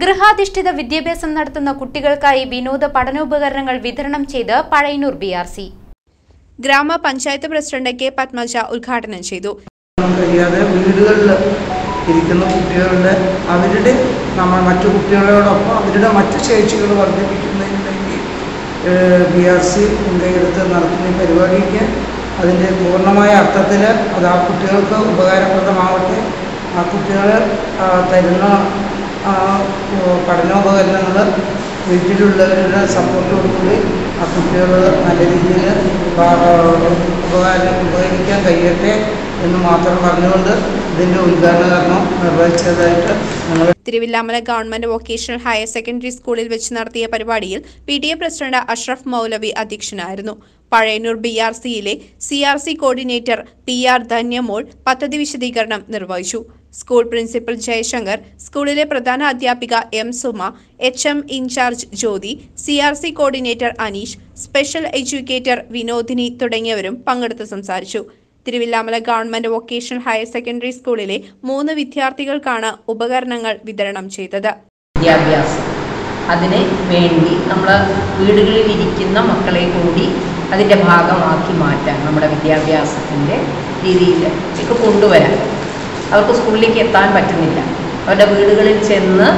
ഗൃഹാധിഷ്ഠിത വിദ്യാഭ്യാസം നടത്തുന്ന കുട്ടികൾക്കായി വിനോദ പഠനോപകരണങ്ങൾ വിതരണം ചെയ്ത് പഴയന്നൂർ BRC. ഗ്രാമ പഞ്ചായത്ത് പ്രസിഡന്റ് കെ പത്മജ ഉദ്ഘാടനം ചെയ്തു. വീടുകളിൽ ഇരിക്കുന്ന കുട്ടികളുടെ അവരുടെ നമ്മൾ മറ്റു കുട്ടികളോടൊപ്പം അവരുടെ മറ്റു ശേഷികൾ വർദ്ധിപ്പിക്കുന്നതിന് വേണ്ടി BRC മുൻകൈയെടുത്ത് നടത്തുന്ന പരിപാടിക്ക് അതിൻ്റെ പൂർണ്ണമായ അർത്ഥത്തിൽ അത് ആ കുട്ടികൾക്ക് ഉപകാരപ്രദമാവട്ടെ. ആ കുട്ടികൾ തരുന്ന പഠനോപകരണങ്ങൾ വീട്ടിലുള്ളവരുടെ സപ്പോർട്ടോടുകൂടി ആ കുട്ടികൾ നല്ല രീതിയിൽ ഉപകരിക്കാൻ കഴിയട്ടെ എന്ന് മാത്രം പറഞ്ഞുകൊണ്ട് ഇതിൻ്റെ ഉദ്ഘാടനം നിർവഹിച്ചതായിട്ട് ഞങ്ങൾ തിരുവില്ല Amala government vocational higher secondary സ്കൂളിൽ വെച്ച് നടത്തിയ പരിപാടിയിൽ PDA പ്രസിഡന്റ് അഷ്റഫ് മൗലവി അധ്യക്ഷനായിരുന്നു. പഴയന്നൂർ BRCയിലെ CRC കോർഡിനേറ്റർ Danyamol പദ്ധതി വിശദീകരണം നിർവഹിച്ചു. സ്കൂൾ പ്രിൻസിപ്പൽ ജയശങ്കർ, സ്കൂളിലെ പ്രധാന അധ്യാപിക Suma, HM in charge Jyothi, CRC coordinator Aneesh, special educator Vinodini തുടങ്ങിയവരും പങ്കെടുത്ത് സംസാരിച്ചു. Thiruvilwamala government vocational higher secondary സ്കൂളിലെ 3 വിദ്യാർത്ഥികൾക്കാണ് ഉപകരണങ്ങൾ വിതരണം ചെയ്തത്. വിദ്യാഭ്യാസം അതിന് വേണ്ടി നമ്മൾ വീടുകളിൽ ഇരിക്കുന്ന മക്കളെ കൂടി അതിൻ്റെ ഭാഗമാക്കി മാറ്റാൻ നമ്മുടെ വിദ്യാഭ്യാസത്തിൻ്റെ രീതിയിൽ ഒക്കെ കൊണ്ടുവരാൻ അവർക്ക് സ്കൂളിലേക്ക് എത്താൻ പറ്റുന്നില്ല. അവരുടെ വീടുകളിൽ ചെന്ന്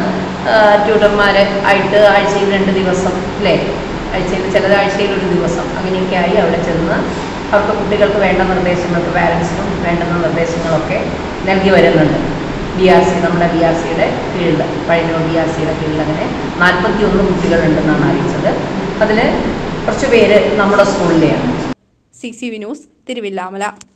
ട്യൂട്ടർമാർ ആയിട്ട് ആഴ്ചയിൽ 2 ദിവസം അല്ലേ, ചിലതാഴ്ചയിൽ 1 ദിവസം അങ്ങനെയൊക്കെ ആയി അവിടെ ചെന്ന് അവർക്ക് കുട്ടികൾക്ക് വേണ്ട നിർദ്ദേശങ്ങൾക്ക് പാരൻസിനും വേണ്ടുന്ന നിർദ്ദേശങ്ങളൊക്കെ നൽകി വരുന്നുണ്ട്. BRC നമ്മുടെ BRCയുടെ കീഴിൽ പഴയന്നൂർ BRCയുടെ കീഴിൽ അങ്ങനെ 41 കുട്ടികളുണ്ടെന്നാണ് അറിയിച്ചത്. അതിൽ കുറച്ച് പേര് നമ്മുടെ സ്കൂളിലെയാണ്. CCV News Thiruvilwamala.